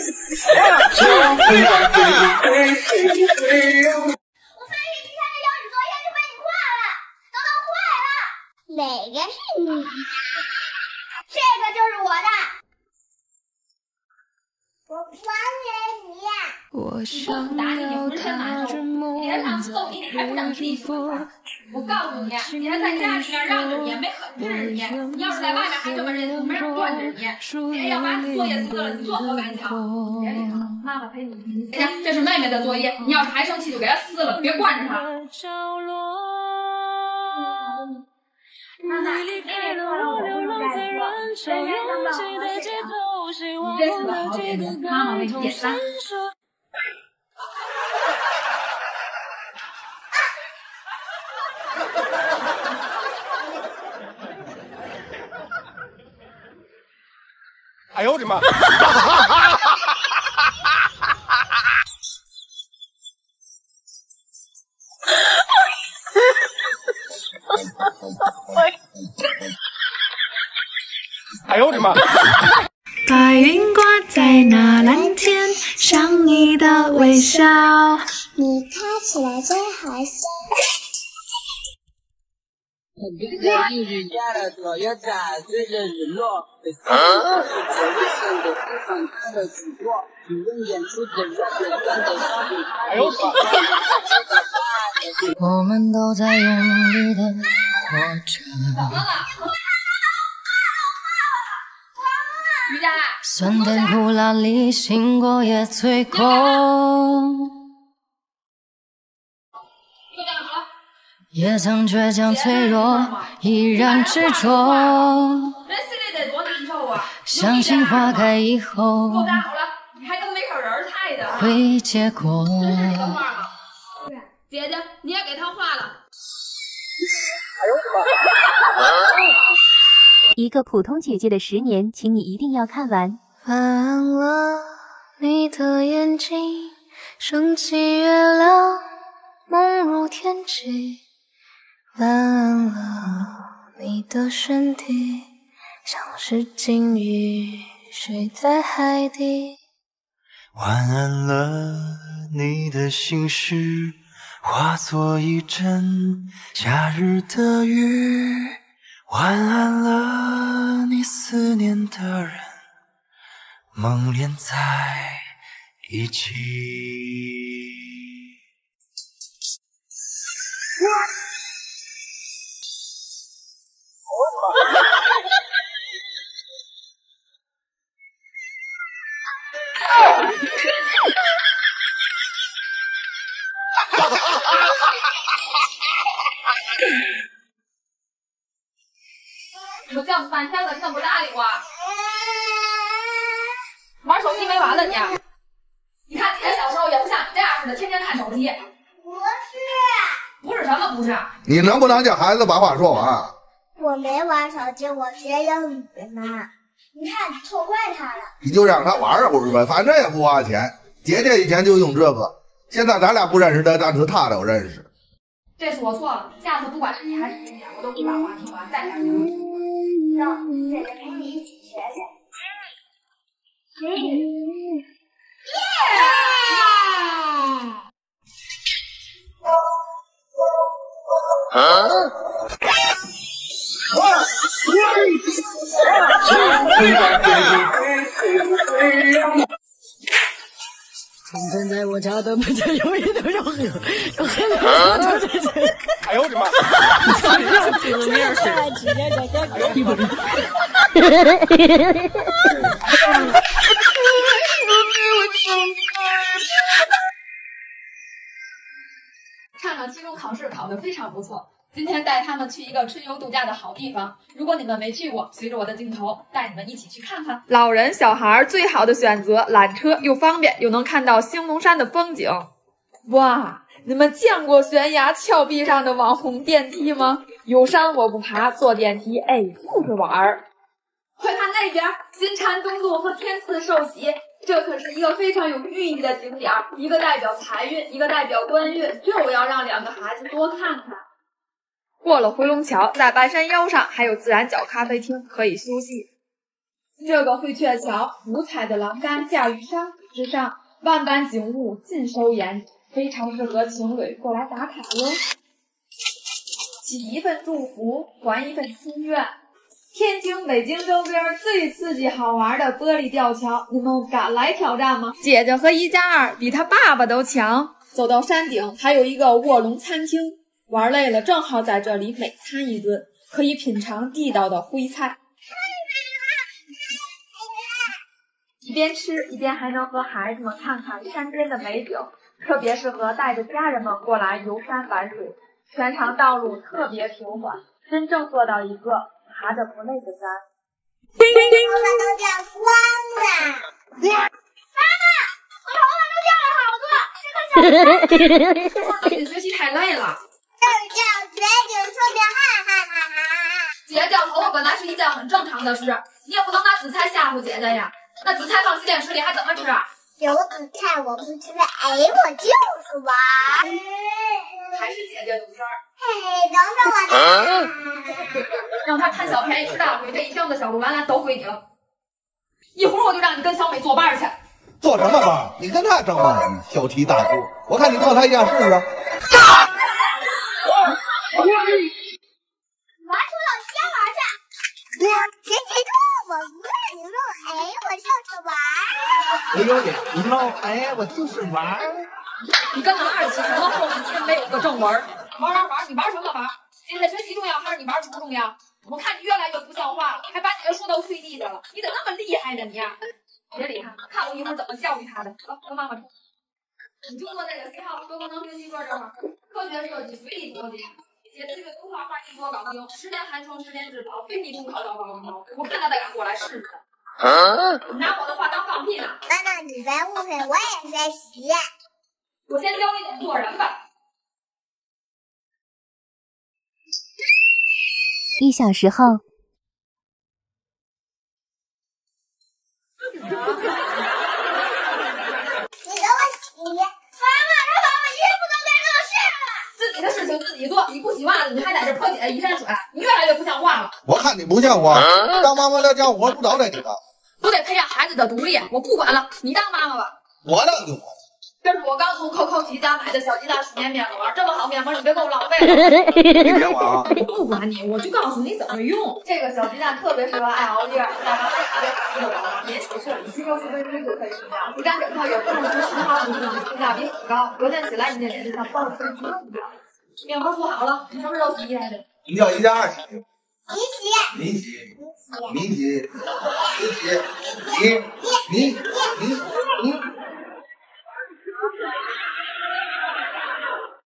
我翻译一下这脚趾作业就被你画了，都弄坏了。哪个是你？这个就是我的。 我还给你。我想要看着梦我告诉你，你要在家里面让着你，没可治你；你要是在外面还这么认真，没人惯着你。谁要把你作业撕了，你做何感想？别这样，妈妈陪你。这是妹妹的作业，你要是还生气就给她撕了，别惯着她。妈妈，妹妹做了我不该做，妹妹能把我和谁啊？ 你这次好简单，妈妈为你点赞。哎呦我的妈！哎呦我的妈！ 白云挂在那蓝天，像你的微笑。你看起来真好笑。我们都在用力的活着。 酸甜苦辣里，醒过也醉过。也曾倔强脆弱，依然执着。相信花开以后，会结果。姐姐，你也给他画了。哎呦我的妈！ 一个普通姐姐的10年，请你一定要看完。晚安了，你的眼睛，升起月亮，梦入天际。晚安了，你的身体，像是鲸鱼睡在海底。晚安了，你的心事，化作一阵夏日的雨。 晚安了，你思念的人，梦连在一起。我叫半天了，你怎么不搭理我？玩手机没完了你！你看你这小时候也不像你这样似的，天天看手机。不是，不是什么不是？你能不能叫孩子把话说完？我没玩手机，我学英语呢。你看，你错怪他了。你就让他玩啊，不是呗？反正也不花钱。姐姐以前就用这个，现在咱俩不认识的，但是他都认识。这次我错了，下次不管是你还是姐姐，我都不把话听完，再讲行吗？ 姐姐陪你一起学去。你站在我家的门前，有一头小黑狗。哎呦我的妈！你这面是？畅畅期中考试考得非常不错，今天带他们去一个春游度假的好地方。如果你们没去过，随着我的镜头带你们一起去看看。老人小孩最好的选择，缆车又方便，又能看到兴隆山的风景。哇！ 你们见过悬崖峭壁上的网红电梯吗？有山我不爬，坐电梯哎就是玩儿。快看那边，金蝉东渡和天赐受洗，这可是一个非常有寓意的景点，一个代表财运，一个代表官运，就要让两个孩子多看看。过了回龙桥，在白山腰上还有自然角咖啡厅可以休息。这个飞鹊桥五彩的栏杆架于山谷之上，万般景物尽收眼底，非常适合情侣过来打卡哟。起一份祝福，还一份心愿。天津、北京周边最刺激好玩的玻璃吊桥，你们敢来挑战吗？姐姐和1+2比她爸爸都强。走到山顶，还有一个卧龙餐厅，玩累了正好在这里每餐一顿，可以品尝地道的徽菜。一边吃一边还能和孩子们看看山边的美景，特别适合带着家人们过来游山玩水。全长道路特别平缓，真正做到一个爬着不累的山。我头发都掉光了。妈妈，我头发都掉了好多，这个小姐学习太累了。姐掉头发本来是一件很正常的事，你也不能拿紫菜吓唬姐姐呀。那紫菜放洗脸池里还怎么吃啊？有紫菜我不吃，哎，我就是玩。还是姐姐懂事儿。嘿，等着我呢。让他贪小便宜吃大亏，这一箱子小鹿丸子都归你了。一会儿我就让你跟小美作伴去。做什么吧？你跟他争吧，你小题大做。我看你揍他一下试试。玩出老师家玩去。谁揍我？不让你揍，哎，我就是玩。哎呦姐，你闹，哎，我就是玩。你跟俺2期，你到后半天没有个正文。玩，你玩什么玩？姐姐学习重要还是你玩什么重要？我看你越来越不像话了，还把姐姐说到退地去了。你怎么那么厉害呢你？别理他，看我一会儿怎么教育他的。走，跟妈妈说。你就坐在这4号多功能学习桌这块，科学设计随意多解。姐这个图画画一波搞定，10年寒窗10年指导，非你不考到高中。我看他再敢过来试试。你拿我的话当放屁呢？妈妈，你别误会，我也学习。我先教你怎么做人吧。1小时后，你给我洗！妈妈，这把我衣服都该弄湿了。自己的事情自己做，你不洗袜子，你还在这泼姐姐一身水，你越来越不像话了。我看你不像话，当妈妈的家活不着在你的，不得培养孩子的独立。我不管了，你当妈妈吧。我当就好。这是我刚从Coco家买的小鸡蛋薯片面膜，这么好面膜你别给我浪费了。你别管啊！我不管你，我就告诉你怎么用。这个小鸡蛋特别适合爱熬夜、大白天特别好睡眠起色，7到10分钟就可以睡觉。你干枕头也不用吃其他补品，性价比很高。隔天起来你的脸就像爆汁一样。面膜涂好了，你什么时候洗衣来着？你叫1+2洗。你洗。